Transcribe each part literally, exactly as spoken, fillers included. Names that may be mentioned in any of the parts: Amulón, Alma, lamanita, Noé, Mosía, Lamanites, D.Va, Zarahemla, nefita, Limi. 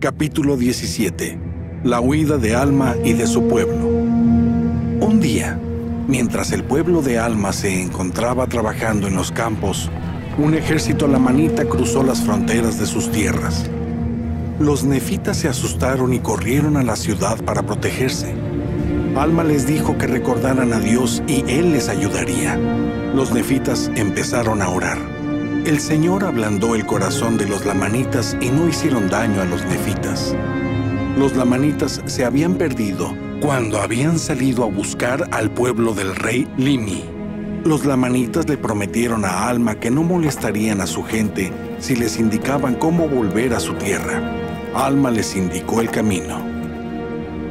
Capítulo diecisiete. La huida de Alma y de su pueblo. Un día, mientras el pueblo de Alma se encontraba trabajando en los campos, un ejército lamanita cruzó las fronteras de sus tierras. Los nefitas se asustaron y corrieron a la ciudad para protegerse. Alma les dijo que recordaran a Dios y Él les ayudaría. Los nefitas empezaron a orar. El Señor ablandó el corazón de los lamanitas y no hicieron daño a los nefitas. Los lamanitas se habían perdido cuando habían salido a buscar al pueblo del rey Limi. Los lamanitas le prometieron a Alma que no molestarían a su gente si les indicaban cómo volver a su tierra. Alma les indicó el camino.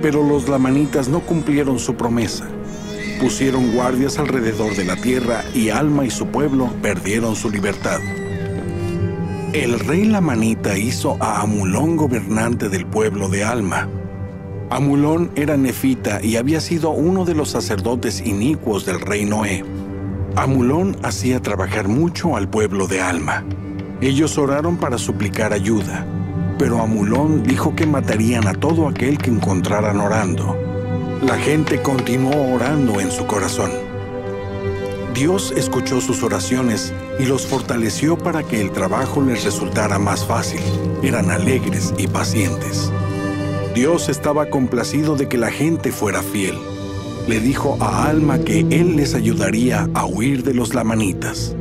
Pero los lamanitas no cumplieron su promesa. Pusieron guardias alrededor de la tierra y Alma y su pueblo perdieron su libertad. El rey lamanita hizo a Amulón gobernante del pueblo de Alma. Amulón era nefita y había sido uno de los sacerdotes inicuos del rey Noé. Amulón hacía trabajar mucho al pueblo de Alma. Ellos oraron para suplicar ayuda, pero Amulón dijo que matarían a todo aquel que encontraran orando. La gente continuó orando en su corazón. Dios escuchó sus oraciones y los fortaleció para que el trabajo les resultara más fácil. Eran alegres y pacientes. Dios estaba complacido de que la gente fuera fiel. Le dijo a Alma que Él les ayudaría a huir de los lamanitas.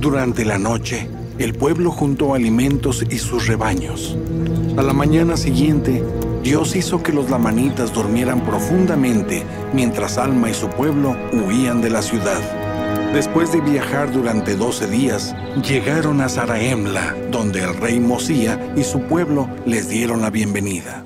Durante la noche, el pueblo juntó alimentos y sus rebaños. A la mañana siguiente, Dios hizo que los lamanitas durmieran profundamente mientras Alma y su pueblo huían de la ciudad. Después de viajar durante doce días, llegaron a Zarahemla, donde el rey Mosía y su pueblo les dieron la bienvenida.